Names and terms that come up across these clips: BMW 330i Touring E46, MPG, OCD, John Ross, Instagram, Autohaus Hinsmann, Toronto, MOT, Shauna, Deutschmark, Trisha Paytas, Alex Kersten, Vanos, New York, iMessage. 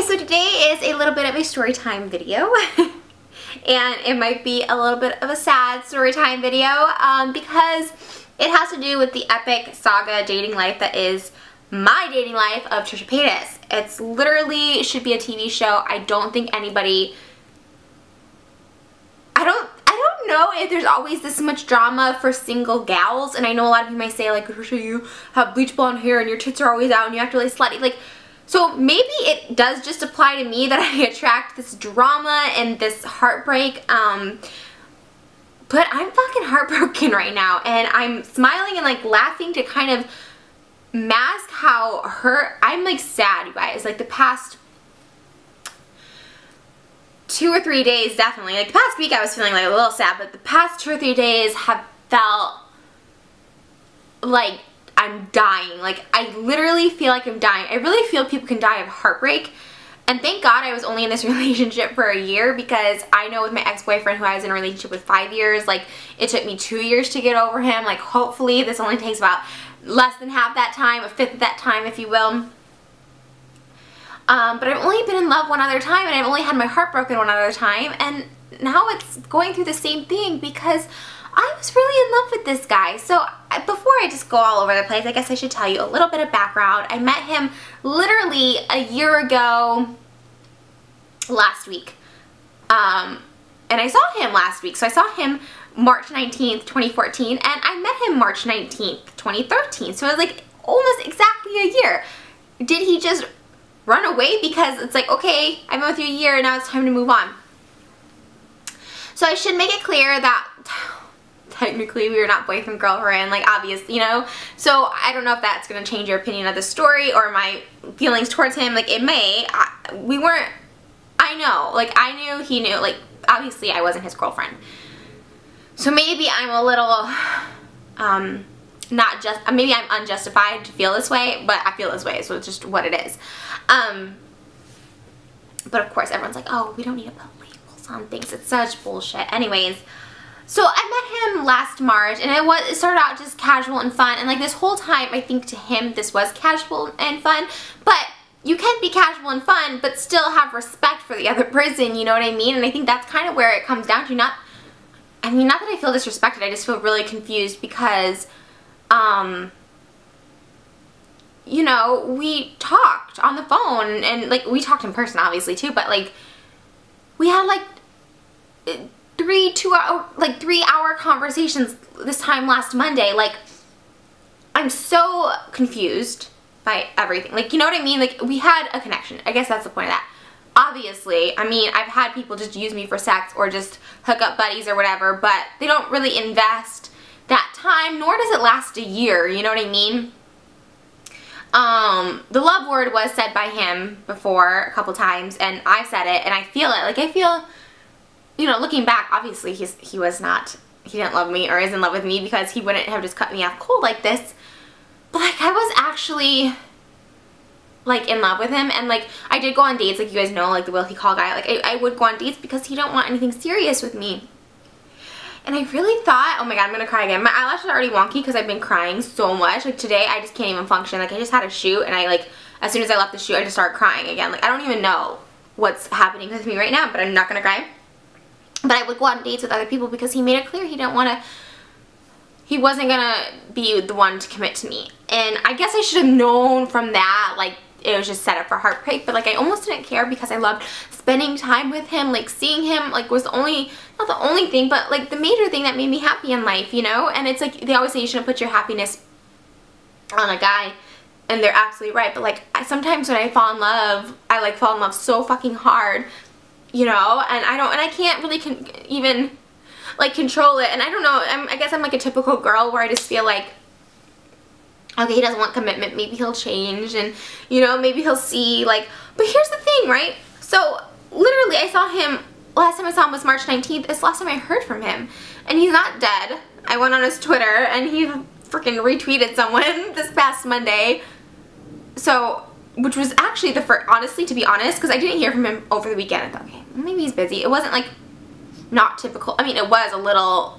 Okay, so today is a little bit of a story time video. And it might be a little bit of a sad story time video because it has to do with the epic saga dating life that is my dating life of Trisha Paytas. It's literally should be a TV show. I don't think anybody, I don't know if there's always this much drama for single gals. And I know a lot of you might say like, Trisha, you have bleach blonde hair and your tits are always out and you act really slutty. Like, so maybe it does just apply to me that I attract this drama and this heartbreak, but I'm fucking heartbroken right now, and I'm smiling and like laughing to kind of mask how hurt I'm like sad, you guys. Like the past 2 or 3 days, definitely. Like the past week I was feeling like a little sad, but the past 2 or 3 days have felt like I'm dying. Like I literally feel like I'm dying. I really feel people can die of heartbreak, and thank God I was only in this relationship for a year, because I know with my ex-boyfriend who I was in a relationship with 5 years, like it took me 2 years to get over him. Like hopefully this only takes about less than half that time, a fifth of that time if you will. But I've only been in love one other time, and I've only had my heart broken one other time, and now it's going through the same thing because I was really in love with this guy. So before I just go all over the place, I guess I should tell you a little bit of background. I met him literally a year ago last week. And I saw him last week. So I saw him March 19th, 2014, and I met him March 19th, 2013. So it was like almost exactly a year. Did he just run away? Because it's like, okay, I've been with you a year and now it's time to move on. So I should make it clear that technically we were not boyfriend girlfriend, like obviously, you know. So I don't know if that's going to change your opinion of the story or my feelings towards him. Like it may. We weren't, I know, like I knew, he knew, like obviously I wasn't his girlfriend. So maybe I'm a little not just, maybe I'm unjustified to feel this way, but I feel this way, so it's just what it is. But of course everyone's like, oh, we don't need to put labels on things, it's such bullshit. Anyways, so I met him last March, and it started out just casual and fun, and like this whole time I think to him this was casual and fun, but you can be casual and fun but still have respect for the other person, you know what I mean? And I think that's kind of where it comes down to. Not, I mean, not that I feel disrespected, I just feel really confused because you know, we talked on the phone, and like we talked in person obviously too, but like we had like three 2-hour conversations this time last Monday. Like I'm so confused by everything, like you know what I mean? Like we had a connection, I guess that's the point of that. Obviously, I mean, I've had people just use me for sex or just hook up buddies or whatever, but they don't really invest that time, nor does it last a year, you know what I mean? The love word was said by him before a couple times, and I've said it and I feel it. Like I feel, you know, looking back, obviously he didn't love me or is in love with me, because he wouldn't have just cut me off cold like this. But like I was actually like in love with him, and like I did go on dates, like you guys know, like the Will He Call guy. Like I would go on dates because he don't want anything serious with me. And I really thought, oh my god, I'm gonna cry again. My eyelashes are already wonky because I've been crying so much. Like today I just can't even function. Like I just had a shoot, and I like as soon as I left the shoot I just started crying again. Like I don't even know what's happening with me right now, but I'm not gonna cry. But I would go on dates with other people because he made it clear he didn't want to, he wasn't gonna be the one to commit to me. And I guess I should have known from that, like it was just set up for heartbreak, but like I almost didn't care because I loved spending time with him. Like seeing him like was the only, not the only thing, but like the major thing that made me happy in life, you know? And it's like they always say you shouldn't put your happiness on a guy, and they're absolutely right. But like sometimes when I fall in love, I like fall in love so fucking hard, you know? And I don't, and I can't really even like control it, and I don't know, I guess I'm like a typical girl where I just feel like, okay, he doesn't want commitment, maybe he'll change, and you know, maybe he'll see, like, but here's the thing, right? So literally I saw him, last time I saw him was March 19th, it's the last time I heard from him, and he's not dead. I went on his Twitter and he freaking retweeted someone this past Monday, so, which was actually the first, honestly, to be honest, because I didn't hear from him over the weekend. I thought, okay, maybe he's busy. It wasn't like not typical, I mean it was a little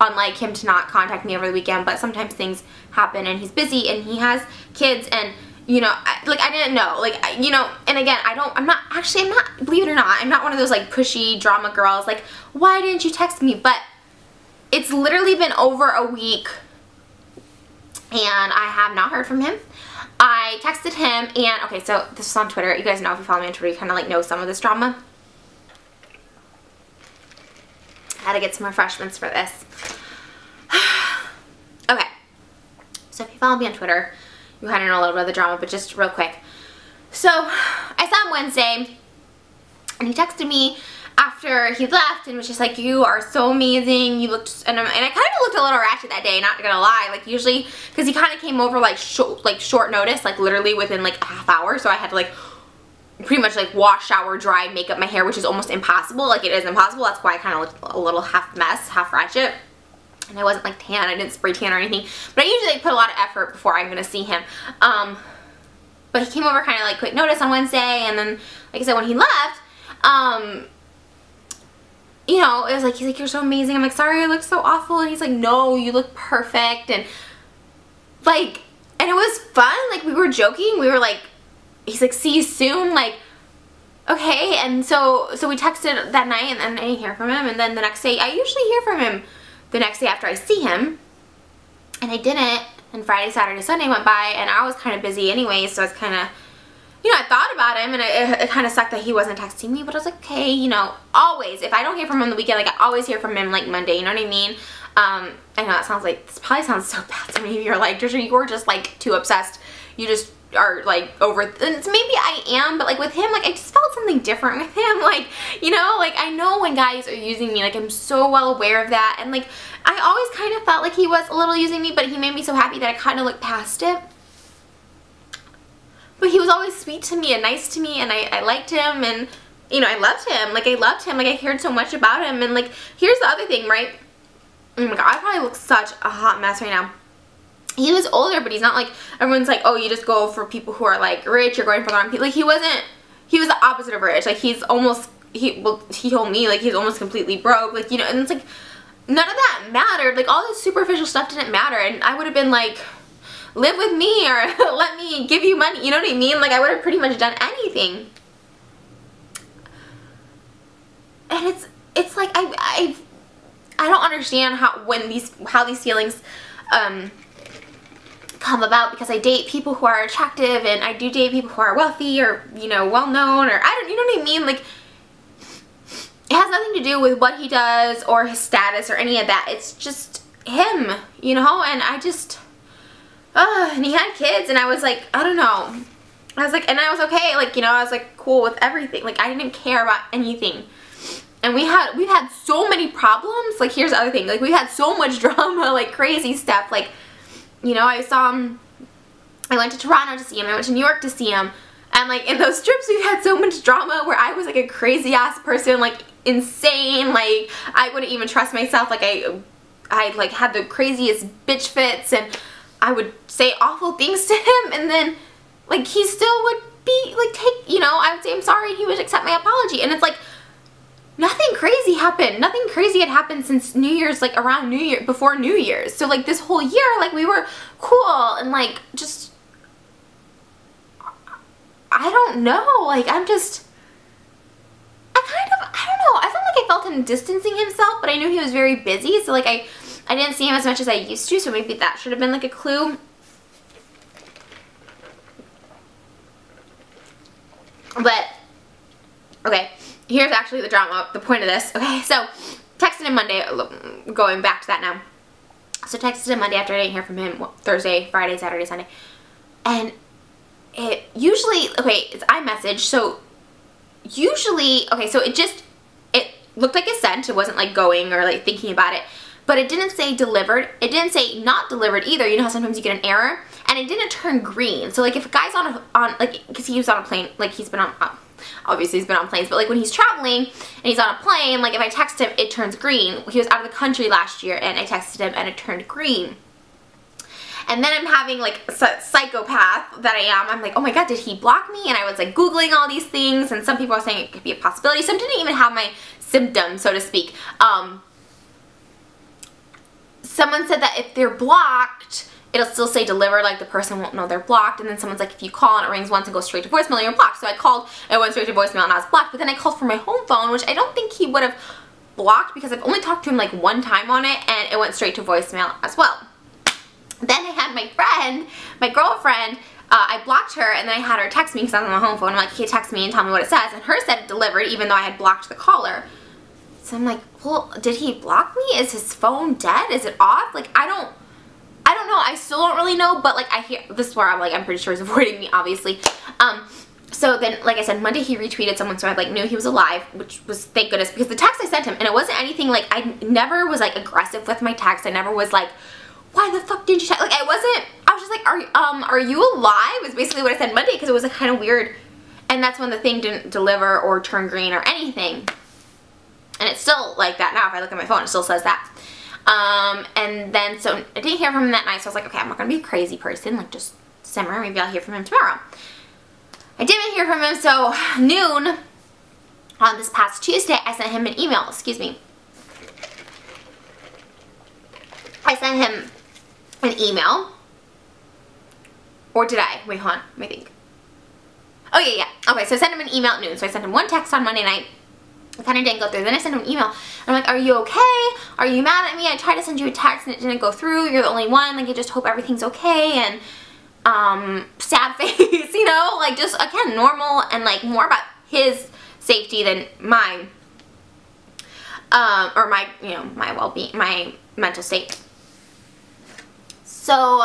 unlike him to not contact me over the weekend, but sometimes things happen and he's busy and he has kids, and you know, I didn't know, you know, and again, I'm not, believe it or not, I'm not one of those, pushy drama girls, why didn't you text me? But it's literally been over a week, and I have not heard from him. I texted him, and, okay, so this was on Twitter. You guys know if you follow me on Twitter, you kind of, know some of this drama. I had to get some refreshments for this. Okay, so if you follow me on Twitter, you kind of know a little bit of the drama, but just real quick. So, I saw him Wednesday, and he texted me after he left and was just like, you are so amazing, you looked, and I kind of looked a little ratchet that day, not gonna lie, usually, because he kind of came over short notice, literally within a half hour, so I had to pretty much wash, shower, dry, make up my hair, which is almost impossible, it is impossible, that's why I kind of looked a little half mess, half ratchet. And I wasn't tan, I didn't spray tan or anything, but I usually put a lot of effort before I'm gonna see him. But he came over kind of quick notice on Wednesday, and then like I said, when he left, you know, it was he's you're so amazing. I'm sorry I look so awful, and he's no, you look perfect, and and it was fun, we were joking, we were he's see you soon, okay, and so we texted that night, and then I didn't hear from him, and then the next day, I usually hear from him the next day after I see him, and I didn't, and Friday, Saturday, Sunday went by, and I was kind of busy anyway, so I was kind of, you know, I thought about him, and it kind of sucked that he wasn't texting me, but I was like, okay, you know, always, if I don't hear from him on the weekend, I always hear from him, Monday, you know what I mean? I know that sounds this probably sounds so bad to me, if you're Trisha, you were just, too obsessed, you just are, over, and maybe I am, but, with him, I just felt something different with him, you know, I know when guys are using me, I'm so well aware of that, and, I always kind of felt he was a little using me, but he made me so happy that I kind of looked past it. But he was always sweet to me and nice to me, and I liked him, and, you know, I loved him. I loved him. I heard so much about him, and, here's the other thing, right? Oh my God, I probably look such a hot mess right now. He was older, but he's not everyone's oh, you just go for people who are rich, you're going for the wrong people. He wasn't, he was the opposite of rich. He's almost, he told me, he's almost completely broke, you know, and it's none of that mattered. All this superficial stuff didn't matter, and I would have been live with me or let me give you money, you know what I mean? I would have pretty much done anything. And it's I don't understand how these feelings come about, because I date people who are attractive, and I do date people who are wealthy or, you know, well known, or you know what I mean? It has nothing to do with what he does or his status or any of that. It's just him, you know, and I just and he had kids, and I was I don't know, I was and I was okay, you know, I was cool with everything, I didn't care about anything, and we've had so many problems, here's the other thing, we've had so much drama, crazy stuff, you know, I saw him, I went to Toronto to see him, I went to New York to see him, and in those trips we've had so much drama where I was a crazy ass person, insane, I wouldn't even trust myself, I had the craziest bitch fits, and I would say awful things to him, and then, he still would be, take, you know, I would say I'm sorry, and he would accept my apology, and it's nothing crazy happened, nothing crazy had happened since New Year's, around New Year, before New Year's, so, this whole year, we were cool, and, just, I don't know, I'm just, I kind of, I don't know, I felt I felt him distancing himself, but I knew he was very busy, so, I didn't see him as much as I used to, so maybe that should have been a clue. But, okay, here's actually the drama, the point of this. Okay, so, texted him Monday, going back to that now. So, texted him Monday after I didn't hear from him, Thursday, Friday, Saturday, Sunday. And it usually, okay, it's iMessage, so usually, okay, so it just, it looked like a sent, it wasn't going or thinking about it. But it didn't say delivered, it didn't say not delivered either, you know how sometimes you get an error, and it didn't turn green, so if a guy's on, because he was on a plane, he's been on, obviously he's been on planes, but when he's traveling, and he's on a plane, if I text him, it turns green. He was out of the country last year, and I texted him, and it turned green. And then I'm having, psychopath that I am, I'm oh my God, did he block me? And I was, Googling all these things, and some people are saying it could be a possibility, some didn't even have my symptoms, so to speak. Someone said that if they're blocked, it'll still say delivered, like the person won't know they're blocked. And then someone's like, if you call and it rings once and goes straight to voicemail, you're blocked. So I called, it went straight to voicemail and I was blocked. But then I called from my home phone, which I don't think he would have blocked because I've only talked to him like one time on it, and it went straight to voicemail as well. Then I had my friend, my girlfriend, I blocked her, and then I had her text me because I was on my home phone. I'm like, okay, text me and tell me what it says. And hers said delivered, even though I had blocked the caller. So I'm like, well, did he block me? Is his phone dead? Is it off? Like, I don't know. I still don't really know, but like, I hear, this is where I'm like, I'm pretty sure he's avoiding me, obviously. So then, like I said, Monday he retweeted someone, so I like knew he was alive, which was, thank goodness, because the text I sent him, and it wasn't anything like, I never was like aggressive with my text. I never was like, why the fuck didn't you text? Like, I wasn't, I was just like, are you alive? Is basically what I said Monday, because it was like kind of weird. And that's when the thing didn't deliver or turn green or anything. And it's still like that now. If I look at my phone, it still says that. And then, so I didn't hear from him that night, so I was like, okay, I'm not gonna be a crazy person. Like, just simmer, maybe I'll hear from him tomorrow. I didn't hear from him, so noon on this past Tuesday, I sent him an email, excuse me. I sent him an email. Or did I? Wait, hold on, let me think. Oh yeah, yeah, okay, so I sent him an email at noon. So I sent him one text on Monday night. I kind of didn't go through. Then I sent him an email. I'm like, are you okay? Are you mad at me? I tried to send you a text and it didn't go through. You're the only one. Like, I just hope everything's okay. And, sad face, you know? Like, just, again, normal and, like, more about his safety than mine. Or my, you know, my well-being, my mental state. So,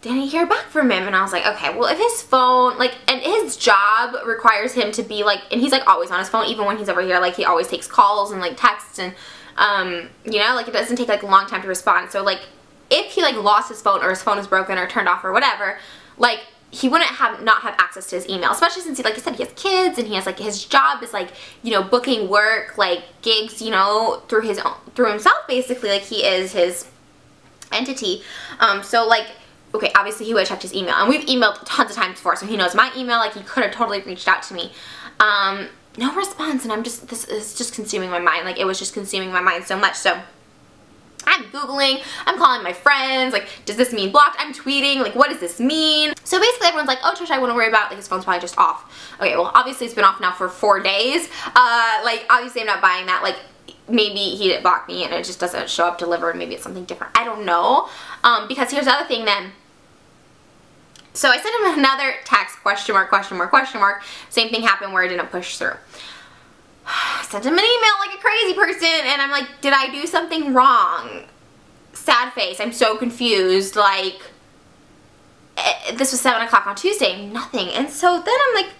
didn't hear back from him, and I was like, okay, well, if his phone, like, and his job requires him to be like, and he's like always on his phone, even when he's over here, like, he always takes calls and like texts, and you know, like, it doesn't take like a long time to respond. So like, if he like lost his phone or his phone is broken or turned off or whatever, like, he wouldn't have not have access to his email, especially since he, like I said, he has kids and he has like, his job is like, you know, booking work, like gigs, you know, through his own, through himself, basically. Like, he is his entity. So like, okay, obviously he would have checked his email, and we've emailed tons of times before, so he knows my email. Like, he could have totally reached out to me. No response, and I'm just, this is just consuming my mind. Like, it was just consuming my mind so much. So I'm Googling, I'm calling my friends, like, does this mean blocked? I'm tweeting, like, what does this mean? So basically everyone's like, oh, Trisha, I wouldn't worry about it. Like, his phone's probably just off. Okay, well, obviously it's been off now for 4 days. Like, obviously I'm not buying that. Like, maybe he didn't block me and it just doesn't show up delivered. Maybe it's something different. I don't know. Because here's the other thing then. So I sent him another text, question mark, question mark, question mark. Same thing happened where I didn't push through. I sent him an email like a crazy person, and I'm like, did I do something wrong? Sad face. I'm so confused. Like, this was 7 o'clock on Tuesday. Nothing. And so then I'm like,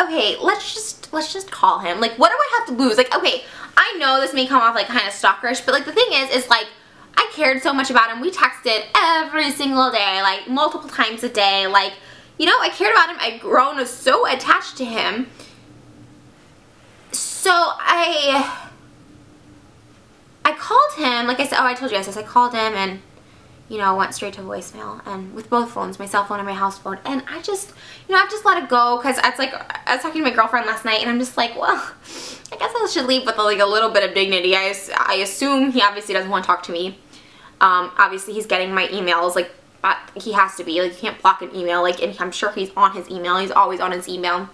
okay, let's just call him. Like, what do I have to lose? Like, okay, I know this may come off like kind of stalkerish, but like, the thing is like, I cared so much about him. We texted every single day, like multiple times a day. Like, you know, I cared about him. I've grown so attached to him. So I called him. Like I said, oh, I told you guys this. I called him, and you know, went straight to voicemail, and with both phones, my cell phone and my house phone. And I just, you know, I've just let it go, because that's like, I was talking to my girlfriend last night, and I'm just like, well, I guess I should leave with like a little bit of dignity. I assume he obviously doesn't want to talk to me. Obviously he's getting my emails, like, he has to be, like, you can't block an email, like, and I'm sure he's on his email, he's always on his email.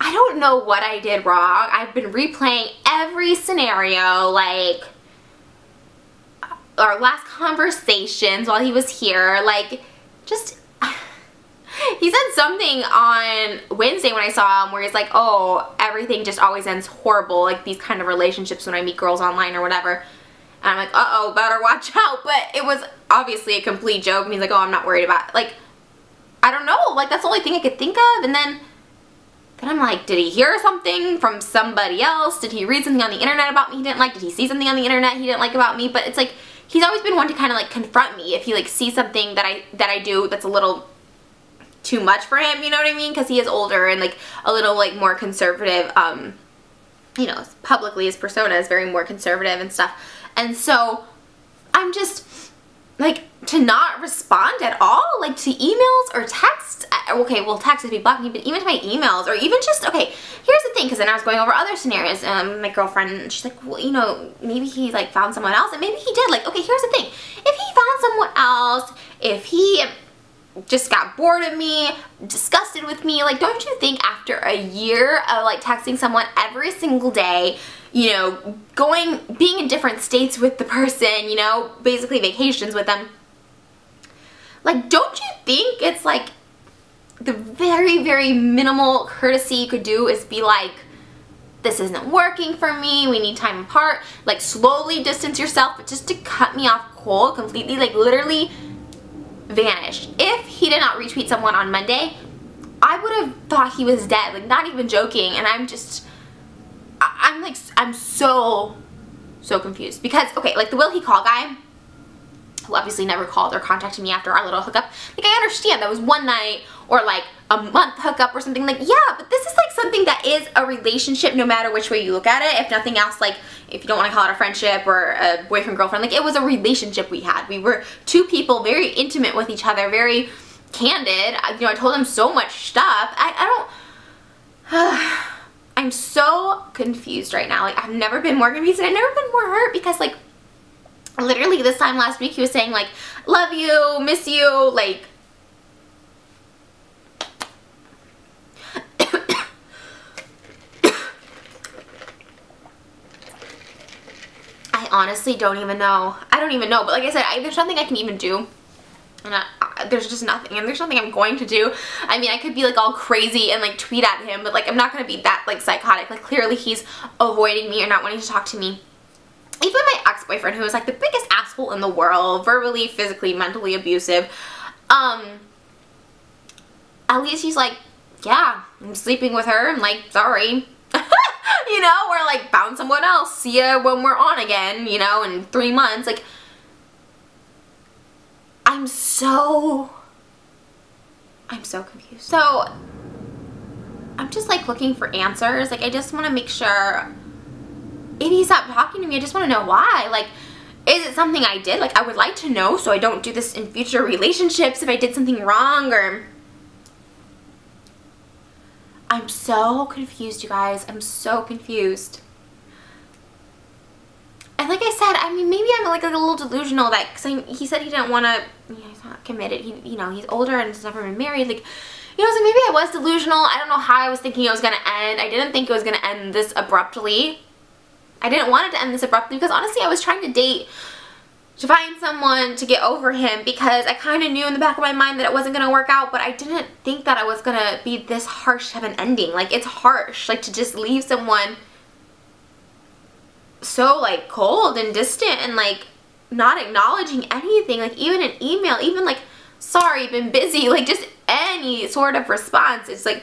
I don't know what I did wrong. I've been replaying every scenario, like, our last conversations while he was here, like, just, he said something on Wednesday when I saw him where he's like, oh, everything just always ends horrible, like, these kind of relationships when I meet girls online or whatever. And I'm like, uh-oh, better watch out. But it was obviously a complete joke, and he's like, oh, I'm not worried about it. Like, I don't know, like, that's the only thing I could think of. And then I'm like, did he hear something from somebody else? Did he read something on the internet about me he didn't like? Did he see something on the internet he didn't like about me? But it's like, he's always been one to kind of like confront me if he like sees something that I do that's a little too much for him, you know what I mean? Because he is older and like a little like more conservative, you know, publicly his persona is very more conservative and stuff. And so I'm just like, to not respond at all, like to emails or texts. Okay, well, text if you block me, but even to my emails, or even just, okay, here's the thing, because then I was going over other scenarios. My girlfriend, she's like, well, you know, maybe he like found someone else, and maybe he did. Like, okay, here's the thing, if he found someone else, if he just got bored of me, disgusted with me, like, don't you think after a year of like texting someone every single day, you know, being in different states with the person, you know, basically vacations with them, like, don't you think it's like the very, very minimal courtesy you could do is be like, this isn't working for me, we need time apart, like slowly distance yourself, but just to cut me off cold completely, like literally vanished. If he did not retweet someone on Monday, I would have thought he was dead, like not even joking. And I'm just, I'm like, I'm so confused because, okay, like the will he call guy, who obviously never called or contacted me after our little hookup. Like, I understand that was one night or like a month hookup or something, like, yeah, but this is like something that is a relationship no matter which way you look at it. If nothing else, like, if you don't want to call it a friendship or a boyfriend girlfriend, like, it was a relationship we had. We were two people, very intimate with each other, very candid. You know, I told him so much stuff. I'm so confused right now. Like, I've never been more confused and I've never been more hurt, because like, literally this time last week he was saying like, love you, miss you, like, I honestly don't even know. I don't even know, but like I said, there's nothing I can even do. And there's just nothing, and there's nothing I'm going to do. I mean, I could be like all crazy and like tweet at him, but like I'm not going to be that like psychotic. Like, clearly he's avoiding me or not wanting to talk to me. Even my ex-boyfriend, who was like the biggest asshole in the world, verbally, physically, mentally abusive, at least he's like, yeah, I'm sleeping with her, I'm like, sorry, you know, or like, found someone else, see ya when we're on again, you know, in 3 months, like, I'm so confused. So, I'm just like looking for answers, like, I just want to make sure, if he stopped talking to me, I just want to know why. Like, is it something I did? Like, I would like to know so I don't do this in future relationships, if I did something wrong, or... I'm so confused, you guys. I'm so confused. And like I said, I mean, maybe I'm like a little delusional that, because he said he didn't want to, you know, he's not committed. He, you know, he's older and has never been married. Like, you know, so maybe I was delusional. I don't know how I was thinking it was going to end. I didn't think it was going to end this abruptly. I didn't want it to end this abruptly because honestly I was trying to date to find someone to get over him, because I kind of knew in the back of my mind that it wasn't going to work out, but I didn't think that I was going to be this harsh of an ending. Like, it's harsh, like, to just leave someone so like cold and distant and like not acknowledging anything, like even an email, even like, sorry, been busy, like just any sort of response. It's like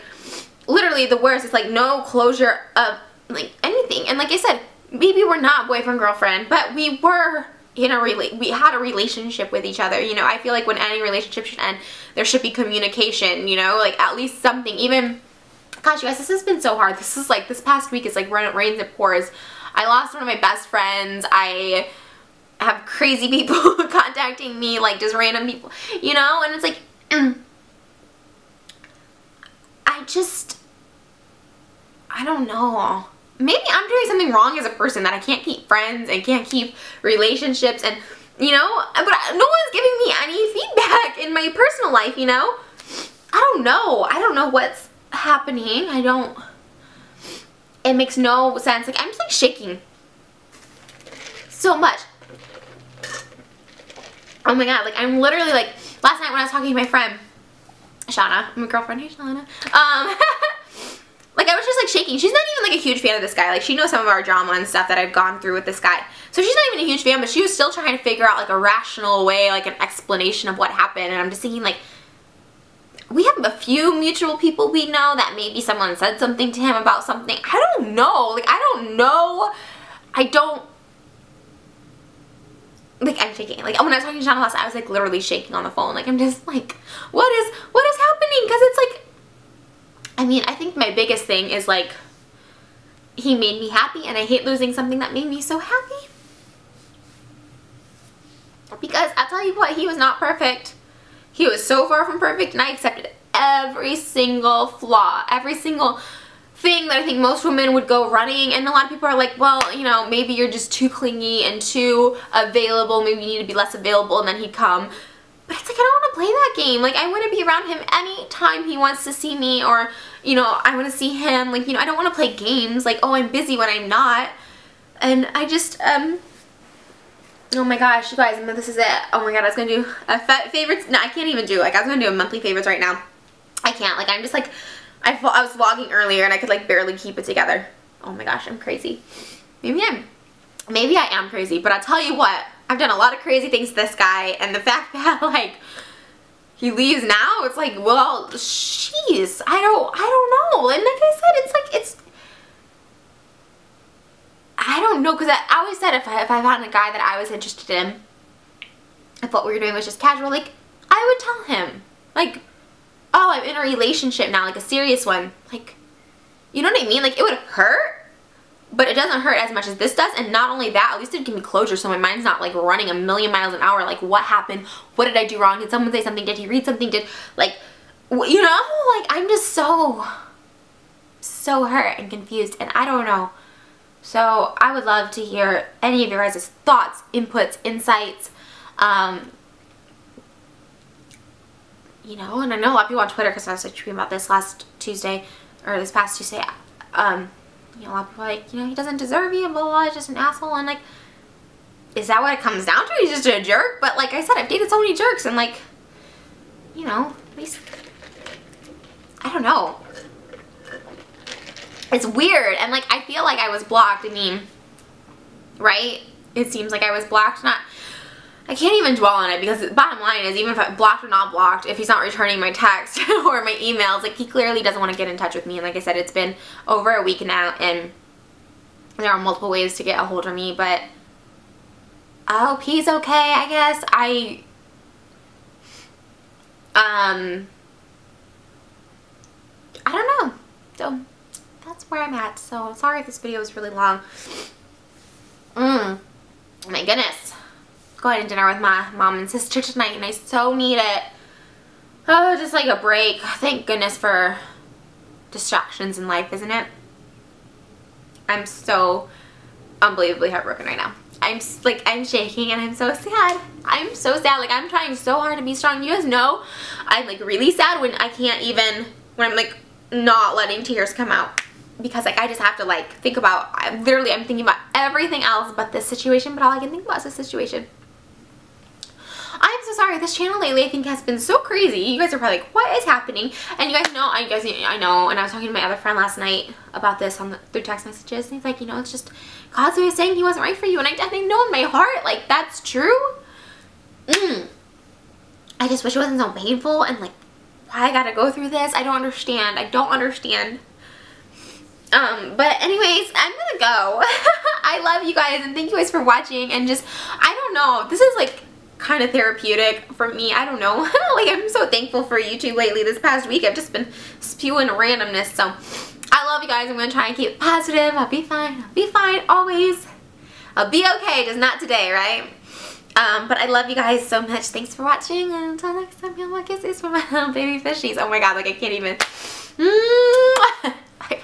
literally the worst. It's like no closure of like anything. And like I said, maybe we're not boyfriend girlfriend, but we were in a we had a relationship with each other. You know, I feel like when any relationship should end, there should be communication, you know, like at least something. Even, gosh, you guys, this has been so hard. This is like, this past week is like rains and pours. I lost one of my best friends. I have crazy people contacting me, like just random people, you know, and it's like, I don't know. Maybe I'm doing something wrong as a person that I can't keep friends and can't keep relationships, and, you know, but no one's giving me any feedback in my personal life, you know? I don't know. I don't know what's happening. It makes no sense. Like, I'm just like shaking so much. Oh my God. Like, I'm literally like, last night when I was talking to my friend, Shauna, my girlfriend, hey Shauna, like, I was just like shaking. She's not even like a huge fan of this guy. Like, she knows some of our drama and stuff that I've gone through with this guy. So she's not even a huge fan, but she was still trying to figure out like a rational way, like an explanation of what happened. And I'm just thinking like, we have a few mutual people we know that maybe someone said something to him about something. I don't know. Like, I don't know. Like, I'm shaking. Like, when I was talking to John Ross, I was like literally shaking on the phone. Like, I'm just like, what is happening? Because it's like, I mean, I think my biggest thing is like, he made me happy, and I hate losing something that made me so happy. because I tell you what, he was not perfect. He was so far from perfect, and I accepted every single flaw, every single thing that I think most women would go running. And a lot of people are like, well, you know, maybe you're just too clingy and too available, maybe you need to be less available, and then he'd come. But it's like, I don't want to play that game. Like, I want to be around him anytime he wants to see me, or, you know, I want to see him. Like, you know, I don't want to play games like, oh, I'm busy when I'm not. And I just, oh my gosh, you guys, this is it. Oh my god, I was going to do a favorites. No, I can't even do, like, I was going to do a monthly favorites right now. I can't, like, I'm just like, I was vlogging earlier and I could, like, barely keep it together. Oh my gosh, I'm crazy. Maybe I am crazy, but I'll tell you what, I've done a lot of crazy things to this guy, and the fact that, like, he leaves now, it's like, well, jeez, I don't know. And like I said, it's like, it's, I don't know, because I always said if I found a guy that I was interested in, if what we were doing was just casual, like, I would tell him, like, oh, I'm in a relationship now, like a serious one. Like, you know what I mean? Like, it would hurt, but it doesn't hurt as much as this does. And not only that, at least it gave me closure, so my mind's not, like, running a million miles an hour. Like, what happened? What did I do wrong? Did someone say something? Did he read something? Did, like, you know? Like, I'm just so hurt and confused, and I don't know. So I would love to hear any of your guys' thoughts, inputs, insights, you know. And I know a lot of people on Twitter, because I was tweeting about this this past Tuesday, you know, a lot of people are like, you know, he doesn't deserve you, blah, blah, blah, he's just an asshole, and like, is that what it comes down to? He's just a jerk? But like I said, I've dated so many jerks, and like, you know, at least, I don't know. It's weird, and like, I feel like I was blocked. I mean, right? It seems like I was blocked. Not, I can't even dwell on it, because the bottom line is, even if I'm blocked or not blocked, if he's not returning my text or my emails, like, he clearly doesn't want to get in touch with me. And like I said, it's been over a week now, and there are multiple ways to get a hold of me, but I hope he's okay, I guess. I don't know. So that's where I'm at. So I'm sorry if this video was really long. Oh my goodness. Going to dinner with my mom and sister tonight, and I so need it. Oh, just like a break. Thank goodness for distractions in life, isn't it? I'm so unbelievably heartbroken right now. I'm like, I'm shaking, and I'm so sad. I'm so sad. Like, I'm trying so hard to be strong. You guys know I'm like really sad when I can't even, when I'm like not letting tears come out. Because like, I just have to like think about, I'm thinking about everything else but this situation, but all I can think about is this situation. I'm so sorry. This channel lately, I think, has been so crazy. You guys are probably like, what is happening? And you guys know, I know, and I was talking to my other friend last night about this through text messages, and he's like, you know, it's just God's way of saying he wasn't right for you, and I definitely know in my heart, like, that's true. I just wish it wasn't so painful, and like, why I gotta go through this? I don't understand. I don't understand. But anyways, I'm gonna go. I love you guys, and thank you guys for watching, and just, I don't know, this is like kind of therapeutic for me, I don't know. Like, I'm so thankful for YouTube lately. This past week, I've just been spewing randomness, so I love you guys. I'm gonna try and keep positive. I'll be fine, always. I'll be okay, just not today, right? But I love you guys so much. Thanks for watching, and until next time, y'all, my kisses for my little baby fishies. Oh my god, like, I can't even.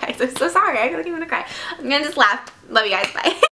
Guys, I'm so sorry. I feel like I'm gonna cry. I'm gonna just laugh. Love you guys. Bye.